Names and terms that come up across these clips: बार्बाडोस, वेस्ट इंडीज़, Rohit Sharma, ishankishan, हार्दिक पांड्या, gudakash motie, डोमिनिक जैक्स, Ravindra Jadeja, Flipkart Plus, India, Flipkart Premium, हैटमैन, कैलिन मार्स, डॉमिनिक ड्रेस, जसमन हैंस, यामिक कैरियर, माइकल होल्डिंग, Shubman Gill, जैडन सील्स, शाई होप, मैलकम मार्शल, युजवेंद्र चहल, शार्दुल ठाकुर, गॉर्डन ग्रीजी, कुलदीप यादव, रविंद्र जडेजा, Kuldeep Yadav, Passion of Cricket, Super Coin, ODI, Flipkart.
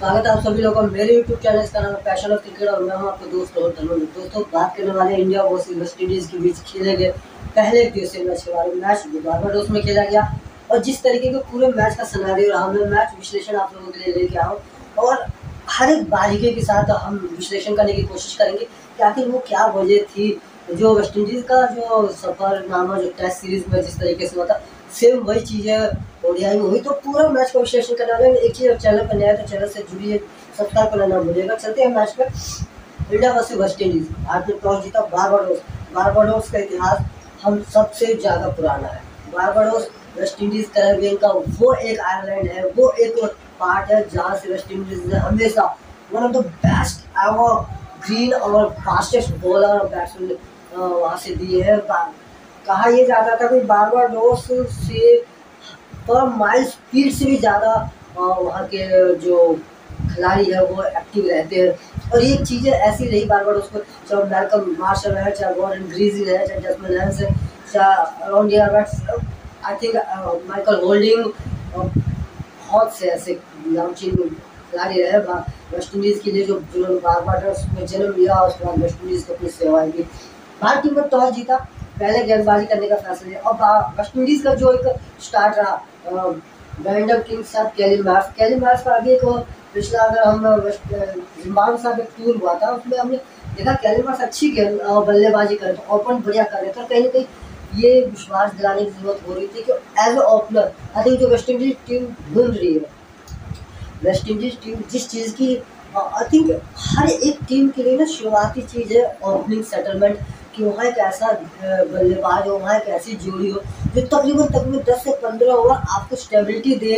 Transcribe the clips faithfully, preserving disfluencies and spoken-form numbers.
स्वागत है आप सभी लोगों का मेरे यूट्यूब चैनल का नाम पैशन ऑफ क्रिकेट और मैं हूं आपके दोस्त रोहित शर्मा। दोस्तों बात करने वाले इंडिया वर्सेस वेस्ट इंडीज़ के बीच खेले गए पहले दिवसीय मैच के बारे में। मैच बार्बाडोस में खेला गया और जिस तरीके के पूरे मैच का सिनेरियो रहा मैं मैच विश्लेषण आप लोगों के लिए लेके आया हूँ और हर एक बारीकी के साथ हम विश्लेषण करने की कोशिश करेंगे कि आखिर वो क्या वजह थी जो वेस्ट इंडीज़ का जो सफरनामा जो टेस्ट सीरीज़ में जिस तरीके से हुआ था सेम वही चीज़ें ओडीआई में हुई। तो पूरा मैच का विश्लेषण करने वाले एक चीज़, चैनल पर नया तो चैनल से जुड़िए, सब्सक्राइब करना ना भूलिएगा। चलते हैं मैच पर। India versus वेस्ट इंडीज़, Bharat ने टॉस जीता। बार्बाडोस, बार्बाडोस का इतिहास हम सबसे ज़्यादा पुराना है। बार्बाडोस वेस्ट इंडीज़ कैरेबियन का वो एक आयरलैंड है, वो एक पार्ट है जहाँ से वेस्ट इंडीज़ ने हमेशा one of the best ever green और फास्टेस्ट बॉलर और बैट्समैन वहाँ से दिए हैं। कहा यह जाता था कि बार्बाडोस से पर माइल स्पीड से भी ज़्यादा वहाँ के जो खिलाड़ी है वो एक्टिव रहते हैं और ये चीज़ें ऐसी रही बार्बाडोस को। चाहे मैलकम मार्शल है, चाहे गॉर्डन ग्रीजी है, चाहे जसमन हैंस है, चाहे around I think माइकल होल्डिंग, बहुत से ऐसे नामचीन खिलाड़ी रहे वेस्ट इंडीज़ के लिए जो जिन्होंने बार्बाडोस में जन्म लिया और उसके बाद वेस्ट इंडीज़ को अपनी सेवाएँ दी। भारत टीम ने टॉस जीता, पहले गेंदबाजी करने का फैसला लिया और वेस्ट इंडीज़ का जो एक स्टार्ट रहा ब्रैंडन किंग के साथ कैलिन मार्स, कैलिन मार्स का आगे एक पिछला अगर हम वेस्ट जिम्बाब्वे के साथ एक टूर हुआ था उसमें हमने देखा कैलिन मार्स अच्छी गेंद बल्लेबाजी कर रहे थे, ओपन बढ़िया कर रहे थे और कहीं ना कहीं ये विश्वास दिलाने की जरूरत हो रही थी कि as a opener I think जो वेस्ट इंडीज़ टीम ढूंढ रही है, वेस्ट इंडीज़ टीम जिस चीज़ की आई थिंक हर एक टीम के लिए ना शुरुआती चीज़ है ओपनिंग सेटलमेंट, कि वहाँ एक ऐसा बल्लेबाज हो, वहाँ एक ऐसी जोड़ी हो जो तकरीबन तकरीबन दस से पंद्रह ओवर आपको स्टेबिलिटी दे,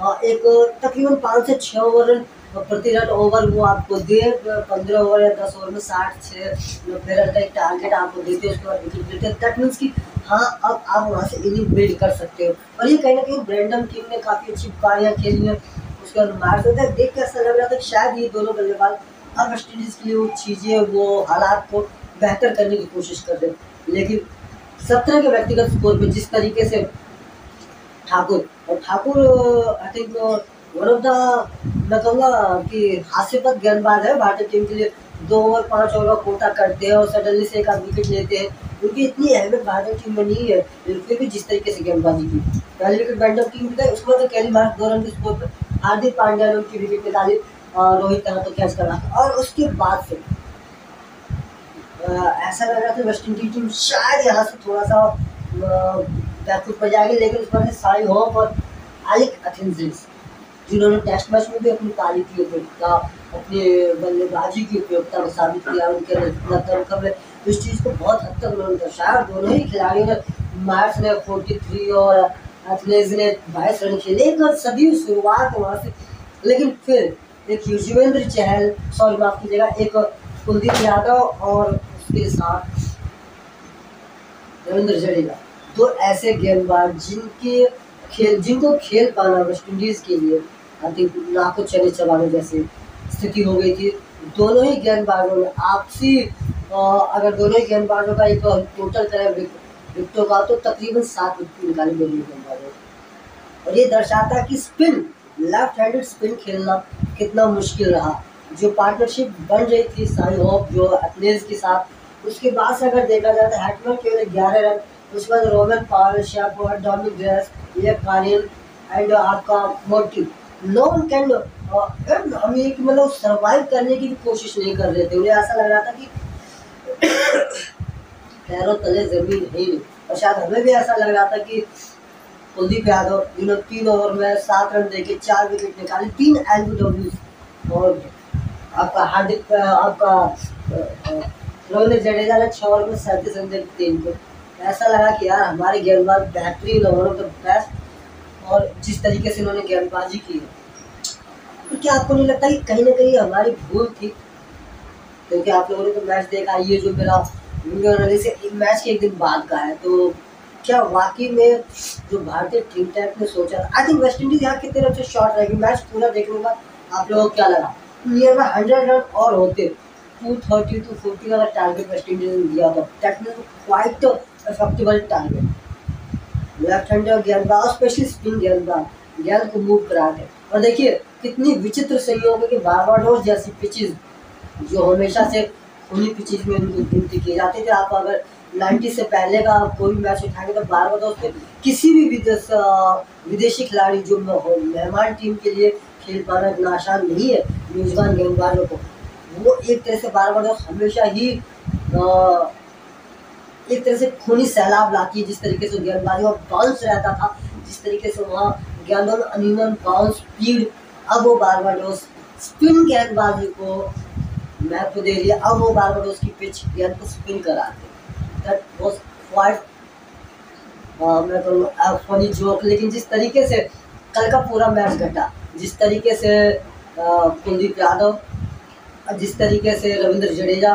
एक तकरीबन पाँच से छः ओवर प्रति रन ओवर वो आपको दे, पंद्रह ओवर या दस ओवर में साठ छः नब्बे रन का एक टारगेट आपको देते हैं, उसके बाद विकेट लेते हैं। दैट मीन्स कि हाँ अब आप वहाँ से इनिंग बिल्ड कर सकते हो और ये कहीं ना कहीं ब्रैंडन किंग ने काफ़ी अच्छी पारियाँ खेली हैं। उसके बाद मार्स होता है, देख के ऐसा लग रहा था कि शायद ये दोनों बल्लेबाज अब वेस्ट इंडीज़ के लिए वो चीज़ें वो हालात को बेहतर करने की कोशिश कर रहे हैं। लेकिन सत्रह के व्यक्तिगत स्कोर पे जिस तरीके से ठाकुर और Thakur I think one of the मैं कहूँगा कि हास्यपद गेंदबाज है भारतीय टीम के लिए, दो ओवर पाँच ओवर कोटा करते हैं और सडनली से एक आध विकेट लेते हैं। उनकी इतनी अहमियत भारतीय टीम में नहीं है फिर भी जिस तरीके से गेंदबाजी की। पहली विकेट ब्रैंडन किंग की, उसके बाद कैलिन मार्स दो रन के स्कोर पर, हार्दिक पांड्या ने उनकी विकेट निकाली और रोहित शर्मा तो कैच करा और उसके बाद से ऐसा लग रहा था वेस्ट इंडीज टीम शायद यहाँ से थोड़ा सा बैकफुट पर जाएगी। लेकिन उस पर शाई होप और एलिक अथनाजे जिन्होंने टेस्ट मैच में भी अपनी पारी की उपयोगिता, अपनी बल्लेबाजी की उपयोगिता को साबित किया, उनके रनखम में इस चीज़ को बहुत हद तक उन्होंने दर्शाया। दोनों ही खिलाड़ियों ने, मार्स ने फोर्टी थ्री और अथनाजे ने बाईस रन खेले और सभी शुरुआत वहाँ से। लेकिन फिर एक युजवेंद्र चहल सॉरी माफ कीजिएगा एक कुलदीप यादव और उसके साथ रविंद्र जडेजा, दो ऐसे गेंदबाज जिनके खेल जिनको खेल पाना वेस्ट इंडीज़ के लिए आई थिंक नाको चने चबाने जैसी स्थिति हो गई थी। दोनों ही गेंदबाजों में आपसी अगर दोनों ही गेंदबाजों का एक टोटल करें विकेटों का तो तकरीबन सात विकेट निकाली दोनों गेंदबाजों ने और ये दर्शाता है कि स्पिन लेफ्ट हैंडेड स्पिन खेलना कितना मुश्किल रहा। जो पार्टनरशिप बन रही थी शाई होप जो अथनाजे के साथ, उसके बाद से अगर देखा जाए तो हैटमैन केवल ग्यारह रन, उसके बाद रोमन पावर, शापोर, डॉमिनिक ड्रेस, ये कारिन एंड आपका मोटिव नो वन कैन हम ये मतलब सर्वाइव करने की भी कोशिश नहीं कर रहे थे। उन्हें ऐसा लग रहा था कि पैरों तले जमीन ही नहीं और शायद हमें भी ऐसा लग रहा था कि कुलदीप यादव जिन्होंने तीन ओवर में सात रन देके चार विकेट निकाले, तीन एल बी डब्ल्यू और आपका हार्दिक आपका रविंद्र जडेजा ने छः ओवर में सैंतीस रन देकर तीन को, ऐसा लगा कि यार हमारे गेंदबाज बेहतरीन और वन ऑफ द बेस्ट और जिस तरीके से उन्होंने गेंदबाजी की है। तो क्या आपको नहीं लगता कि कहीं ना कहीं हमारी भूल थी? क्योंकि आप लोगों ने तो मैच देखा, ये जो मेरा वीडियो एनालिसिस मैच के एक दिन बाद का है, तो क्या वाकई में जो भारतीय टीम टाइप ने सोचा था आई थिंक वेस्ट इंडीज़ यहाँ कितने रन से शॉर्ट रहेगी। मैच पूरा देखने का आप लोगों को क्या लगा? नियर में हंड्रेड रन और होते, टू थर्टी टू फोर्टी वाला टारगेट वेस्ट इंडीज ने दिया था, technical quite effective target. Left hander गेंदबाज स्पेशली स्पिन गेंदबाज गेंद को मूव कराते और देखिए कितनी विचित्र संयोग है कि बारबाडोस जैसी पिचेज जो हमेशा से खुली पिचेज में उनकी गिनती की जाती थी, आप अगर नाइन्टी से पहले का कोई मैच उठाएंगे तो बारबाडोस के किसी भी विदेश विदेशी खिलाड़ी जो मेहमान टीम के लिए खेल पाना इतना आसान नहीं है मेजबान गेंदबाजों को, वो एक तरह से बारबाडोस हमेशा ही आ, एक तरह से खूनी सैलाब लाती है। जिस तरीके से गेंदबाजी और बाउंस रहता था, जिस तरीके से वहाँ गेंदों में अनियमन बाउंस स्पीड, अब वो बारबाडोस स्पिन गेंदबाजी को महत्व दे रही है। अब वो बारबाडोस की पिच गेंद को स्पिन कराते हैं, मैं कहूँगा फनी जोक। लेकिन जिस तरीके से कल का पूरा मैच घटा, जिस तरीके से कुलदीप यादव, जिस तरीके से रविंद्र जडेजा,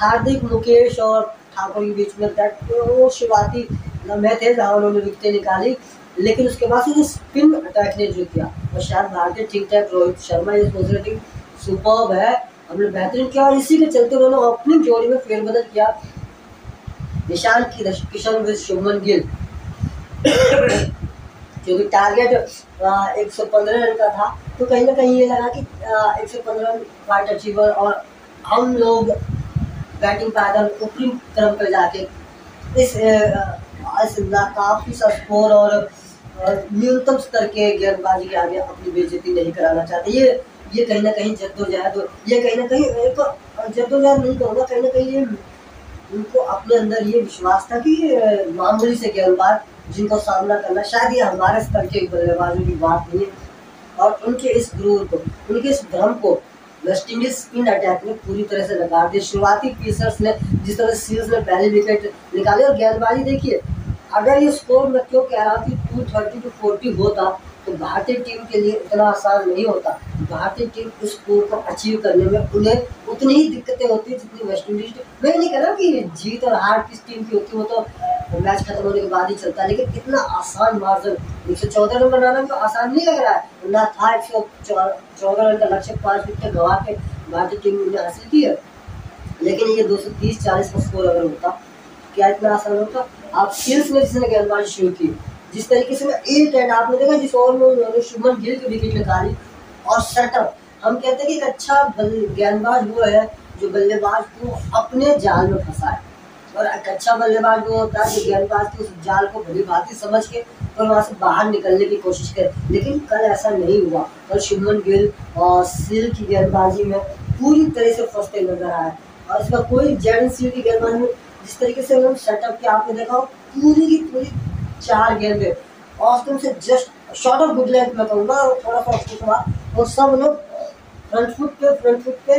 हार्दिक, मुकेश और ठाकुर के बीच में दैट वो शुरुआती लम्हे थे जहाँ उन्होंने विकटें निकाली, लेकिन उसके बाद से जो स्पिन अटैक ने जो किया और शायद भारतीय ठीक ठाक रोहित शर्मा ये सोच रहे थे सुपर्ब है, हमने बेहतरीन किया और इसी के चलते उन्होंने अपनी जोड़ी में फेरबदल किया। निशान की किशन विद शुभमन गिल क्योंकि टारगेट एक सौ पंद्रह रन का था, तो कहीं ना कहीं ये लगा कि एक सौ पंद्रह रन क्वाइट अचीवर और हम लोग बैटिंग पैदल ऊपरी क्रम पर जाके इस काफ़ी सा स्कोर और न्यूनतम स्तर के गेंदबाजी के आगे अपनी बेइज्जती नहीं कराना चाहते। ये ये कहीं ना कहीं जद्दोजहद, ये कहीं ना कहीं एक जद्दोजहद नहीं कहूँगा, कहीं ना कहीं ये उनको अपने अंदर ये विश्वास था कि मामूली से गेंदबाज जिनको सामना करना, शायद ये हमारे स्तर के बल्लेबाजों की बात नहीं है। और उनके इस गुरूर को, उनके इस भ्रम को वेस्ट इंडीज स्पिन अटैक में पूरी तरह से नकार दिया। शुरुआती पेसर्स ने जिस तरह सीरीज में पहले विकेट निकाले और गेंदबाजी देखिए, अगर ये स्कोर मैं क्यों कह रहा कि टू थर्टी टू फोर्टी होता तो भारतीय टीम के लिए इतना आसान नहीं होता। भारतीय टीम उस स्कोर को अचीव करने में उन्हें उतनी ही दिक्कतें होती जितनी वेस्ट इंडीज टीम। मैं नहीं कह रहा कि जीत और हार किस टीम की होती, वो तो मैच खत्म होने के बाद ही चलता, लेकिन इतना आसान मार्जन एक सौ चौदह रन बनाना तो आसान नहीं लग रहा है ना। था एक सौ चौदह रन का लक्ष्य पाँच विकेट गंवा के भारतीय टीम ने हासिल की है, लेकिन ये दो सौ तीस चालीस का स्कोर अगर होता क्या इतना आसान होता। आप सीरीज में जिसने गेंदबाजी शुरू की, जिस तरीके से मैं एक एंड आपने देखा जिस ओवर में उन्होंने शुभमन गिल की विकेट निकाली और सेटअप, हम कहते हैं कि एक अच्छा गेंदबाज वो है जो बल्लेबाज को अपने जाल में फंसाए, और एक अच्छा बल्लेबाज वो होता है जो गेंदबाज के उस जाल को भली भांति समझ के और वहाँ से बाहर निकलने की कोशिश करे। लेकिन कल ऐसा नहीं हुआ, कल शुभमन गिल और सील की गेंदबाजी में पूरी तरह से फंसते नजर आए। और इसका कोई जैडन सील की गेंदबाजी में जिस तरीके से उन्होंने सेटअप किया, आपने देखा पूरी की पूरी चार गेंदे ऑस्टिन से just short of good length में कहूँगा और थोड़ा सा ऑस्टिन के बाद और सब लोग फ्रंट फुट पे फ्रंट फुट पे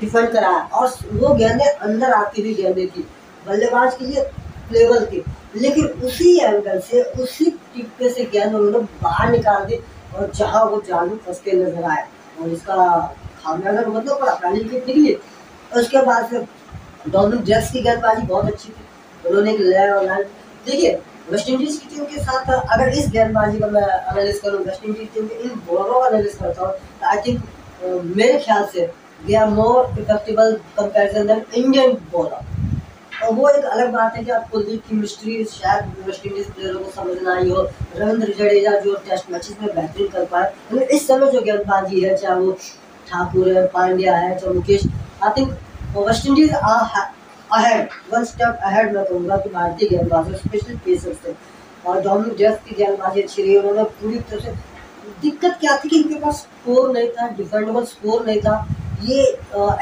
डिफेंड कराया और वो गेंदें अंदर आती हुई गेंदें थी, बल्लेबाज के लिए प्लेबल थी, लेकिन उसी एंगल से उसी टिप्पे से गेंद उन्होंने बाहर निकाल दी और जहाँ वो जालू फंसते नजर आए और इसका खामियाजा मतलब पड़ा। पहली विकेट निकली, उसके बाद से डोमिनिक जैक्स की गेंदबाजी बहुत अच्छी थी, उन्होंने लाइन देखिए वेस्ट इंडीज़ की टीम के साथ। अगर इस गेंदबाजी का मैं एनालिस करूँ, वेस्ट इंडीज़ टीम के इन बॉलरों का एनालिस करता हूँ, तो आई थिंक मेरे ख्याल से they are more effective comparison than Indian bowler. और वो एक अलग बात है कि आप कुलदीप की मिस्ट्री शायद वेस्ट इंडीज़ प्लेयरों को समझना ही हो, रविंद्र जडेजा जो टेस्ट मैचेस में बेहतरीन कर पाए, लेकिन इस समय जो गेंदबाजी है चाहे वो ठाकुर है, पांड्या है, चाहे Mukesh, I think वेस्ट इंडीज़ ahead one step ahead मैं कहूँगा कि भारतीय गेंदबाजों स्पेशल पेसर्स थे। और डोमिनिक जैक्स की गेंदबाजी अच्छी रही, उन्होंने पूरी तरह से दिक्कत क्या थी कि इनके पास स्कोर नहीं था, डिफेंडेबल स्कोर नहीं था, ये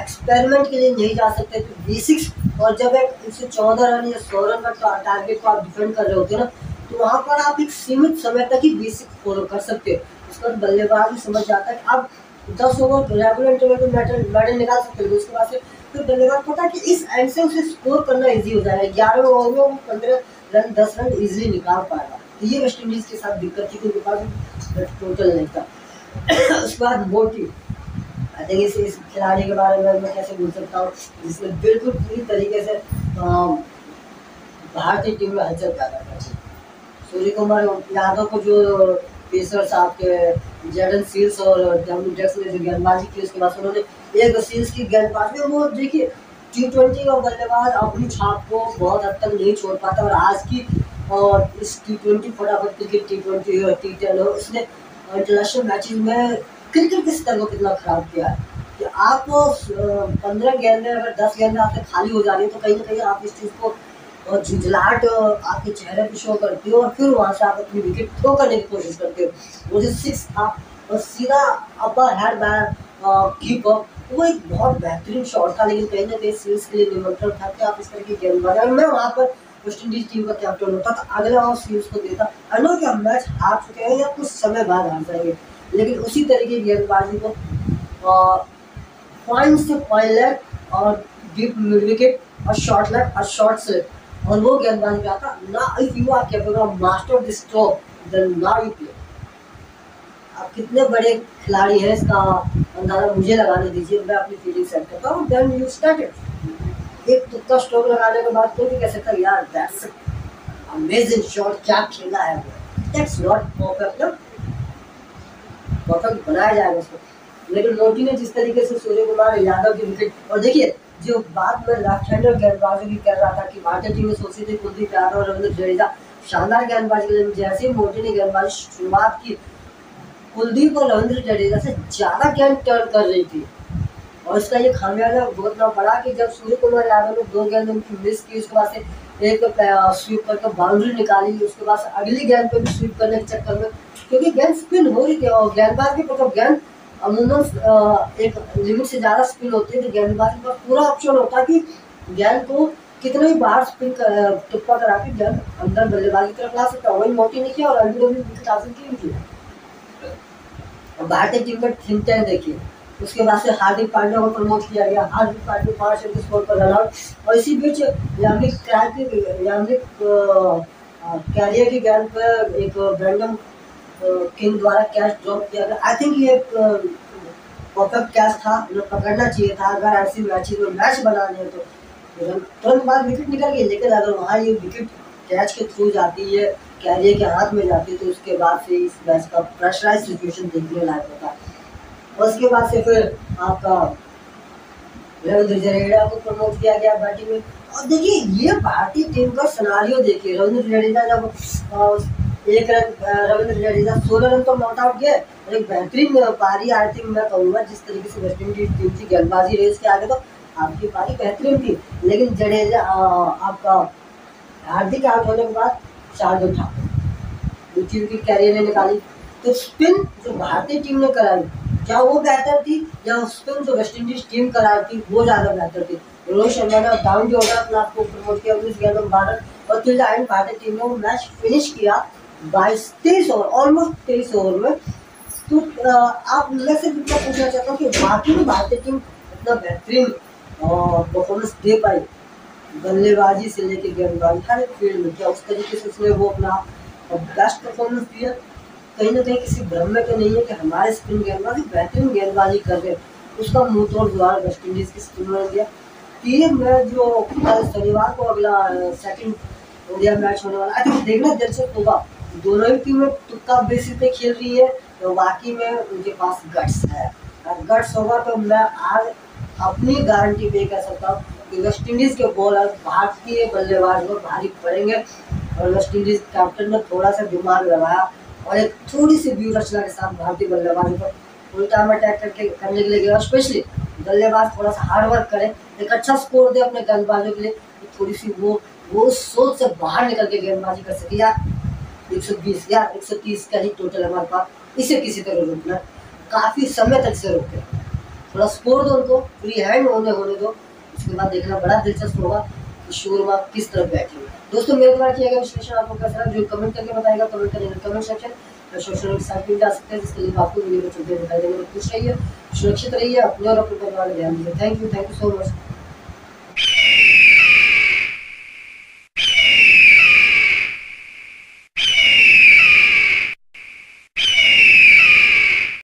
एक्सपेरिमेंट के लिए नहीं जा सकते तो बेसिक्स। और जब एक एक सौ चौदह रन या सौ रन का टारगेट को आप डिफेंड कर रहे होते ना, तो वहाँ पर आप एक सीमित समय तक ही बेसिक्स फॉलो कर सकते हो। उसके बाद बल्लेबाज भी समझ जाता है कि आप दस ओवर रेगुलर इंटरवल में मेडल निकाल सकते हो, उसके बाद से तो बल्लेबाज पता है कि इस एंड से उसे स्कोर करना इजी हो जाएगा, ग्यारह ओवर में वो पंद्रह रन दस रन इजीली निकाल पाएगा। तो ये वेस्ट इंडीज़ के साथ दिक्कत थी कि उनके पास टोटल नहीं था। उसके बाद मोटी, आई थिंक इस इस खिलाड़ी के बारे में मैं कैसे बोल सकता हूँ जिसने बिल्कुल पूरी तरीके से भारतीय टीम में हलचल पैदा कर दी। सूर्य कुमार यादव को जो पेसर्स आपके जैडन सील्स और डब्ल्यू जैक्स ने जो गेंदबाजी की, उसके बाद उन्होंने एक सील्स की गेंदबाजी में वो देखिए टी ट्वेंटी का बल्लेबाज अपनी छाप को बहुत हद तक नहीं छोड़ पाता। और आज की और इस टी ट्वेंटी फटाफट क्रिकेट टी ट्वेंटी हो टी टेन हो, उसने इंटरनेशनल मैचेज में क्रिकेट के स्तर को कितना खराब किया है कि आप पंद्रह गेंद में अगर दस गेंद आपके खाली हो जा रही है तो कहीं ना कहीं आप इस चीज़ को और झुंझलाहट आपके चेहरे पे शो करते हो और फिर वहाँ से आप अपनी विकेट थ्रो करने की कोशिश करते हो। वो जो सिक्स था और सीधा अपर हैंड बैट कीपर, वो एक बहुत बेहतरीन शॉट था, लेकिन कहीं ना कहीं सीरीज के लिए निमंत्रण था कि आप इस तरह की गेंदबाजी, और मैं वहाँ पर वेस्ट इंडीज टीम का कैप्टन होता तो अगले ओवर सीरीज को देता। आई नो कि हम मैच हार चुके हैं या कुछ समय बाद हार जाएंगे, लेकिन उसी तरह की गेंदबाजी को पॉइंट से पॉइंट लेग और डीप मिड विकेट और शॉर्ट लेग और शॉर्ट से, और वो गेंदबाजी में आता ना। If you are capable of master this stroke then now you play. आप कितने बड़े खिलाड़ी हैं इसका अंदाजा मुझे लगाने दीजिए, मैं अपनी फील्डिंग सेट करता हूँ। देन यू स्टार्टेड, एक तुक्का स्ट्रोक लगाने के बाद कोई भी कह सकता यार दैट्स अमेजिंग शॉट, क्या खेला है वो। दैट्स नॉट परफेक्ट, परफेक्ट बनाया जाएगा उसको, लेकिन रोटी ने जिस तरीके से सूर्य कुमार यादव की विकेट, और देखिए जो बात मैं लेफ्ट हैंडर गेंदबाजी की कर रहा था कि भारतीय टीम में सोची थी कुलदीप यादव और रविंद्र जडेजा शानदार गेंदबाजी के लिए, जैसे ही मोदी ने गेंदबाजी शुरुआत की कुलदीप और रविंद्र जडेजा से ज़्यादा गेंद टर्न कर रही थी, और इसका ये खामियाजा भुगतना पड़ा कि जब सूर्य कुमार यादव ने दो गेंद उनकी मिस की, उसके बाद से एक स्वीप करके बाउंड्री निकाली, उसके बाद अगली गेंद पर भी स्वीप करने के चक्कर में, क्योंकि गेंद स्पिन हो रही थी और गेंदबाज भी मतलब गेंद अमूमन एक लिमिट से ज़्यादा स्पिन होती है, तो गेंदबाज का पूरा ऑप्शन होता है कि गेंद को कितना भी बाहर स्पिन टिप्पा करा के गेंद अंदर बल्लेबाज की तरफ ला सकता है। वही मोटी ने किया और अभी भी विकेट हासिल की हुई है। भारतीय टीम में थिंक टैंक देखिए, उसके बाद से हार्दिक पांड्या को प्रमोट किया गया, हार्दिक पांड्या पाँच रन के स्कोर पर रन आउट, और इसी बीच यामिक कैरियर की गेंद पर एक ब्रैंडन किंग द्वारा कैच ड्रॉप किया गया। आई थिंक ये परफेक्ट कैच था, उन्हें पकड़ना चाहिए था। अगर ऐसी मैचेज में मैच बना लें तो तुरंत बाद विकेट निकल गई, लेकिन अगर वहाँ ये विकेट कैच के थ्रू जाती है, कैरियर के हाथ में जाती है, तो उसके बाद से इस मैच का प्रेशराइज सिचुएशन देखने लायक होता है। और उसके बाद से फिर आपका रविंद्र जडेजा को प्रमोट किया गया बैटिंग में, और देखिए ये भारतीय टीम का सिनारियो देखिए। रविंद्र जडेजा जब एक रन रविंद्र जडेजा सोलह रन तो नॉट आउट गए, और एक बेहतरीन पारी आई थिंक मैं कहूँगा जिस तरीके से वेस्ट इंडीज टीम की गेंदबाजी रेस के आगे तो आपकी पारी बेहतरीन थी, लेकिन जडेजा आपका हार्दिक आउट होने के बाद शार्दुल ठाकुर दूसरी विकेट कैरियर ने निकाली। तो स्पिन जो भारतीय टीम ने कराई क्या वो बेहतर थी, या स्पिन जो वेस्ट इंडीज टीम कराई थी वो ज़्यादा बेहतर थी। रोहित शर्मा ने डाउन जो होगा अपने आपको प्रमोट किया उन्नीस गेंदों में बारह, और टिल द एंड भारतीय टीम ने वो मैच फिनिश किया बाईस तेईस ओवर, ऑलमोस्ट तेईस ओवर में। तो आप मैं सिर्फ इतना पूछना चाहता हूँ कि बाकी में भारतीय टीम इतना बेहतरीन परफॉर्मेंस दे पाई, बल्लेबाजी से लेके गेंदबाजी हर एक फील्ड में, क्या उस तरीके से उसने वो अपना बेस्ट परफॉर्मेंस दिया। कहीं ना कहीं किसी भ्रम में तो नहीं है कि हमारे स्पिन गेंदबाजी बेहतरीन गेंदबाजी कर रहे, उसका मुँह तोड़ द्वारा वेस्ट इंडीज़ की स्पिन ने दिया। ये मैं जो कल शनिवार को अगला सेकेंड इंडिया मैच होने वाला आई थिंक देखना दिलचस्प होगा। दोनों ही टीमें तुक्का बेसिस पे खेल रही है, तो वाकई में उनके पास गट्स है, और गट्स होगा तो मैं आज अपनी गारंटी पे कह सकता हूँ कि वेस्ट इंडीज़ के बॉलर भारतीय बल्लेबाज को भारी पड़ेंगे, और वेस्ट इंडीज़ कैप्टन ने थोड़ा सा दिमाग लगाया और एक थोड़ी सी व्यू रचना के साथ भारतीय बल्लेबाज को उल्टा अटैक करके करने के लिए गया। स्पेशली बल्लेबाज थोड़ा सा हार्ड वर्क करे, एक अच्छा स्कोर दे अपने गेंदबाजों के लिए, थोड़ी सी वो वो सोच से बाहर निकल के गेंदबाजी कर सके। या एक सौ बीस या एक सौ तीस का ही टोटल हमारे पास, इसे किसी तरह रोकना, काफ़ी समय तक से रोके, थोड़ा स्कोर दो उनको, फ्री हैंड होने होने दो। उसके बाद देखना बड़ा दिलचस्प होगा कि शोरमा किस तरफ बैठेंगे। दोस्तों मेरे द्वारा किया गया विश्लेषण आपको कैसा लगा जो कमेंट करके बताएगा, कमेंट करेंगे कमेंट सेक्शन और सोशल के साथ भी जा सकते हैं, जिसके लिए आपको वीडियो को चलते बताई देंगे। खुश रहिए, सुरक्षित रहिए, अपने और अपने परिवार में ध्यान दीजिए। Thank you, thank you so much.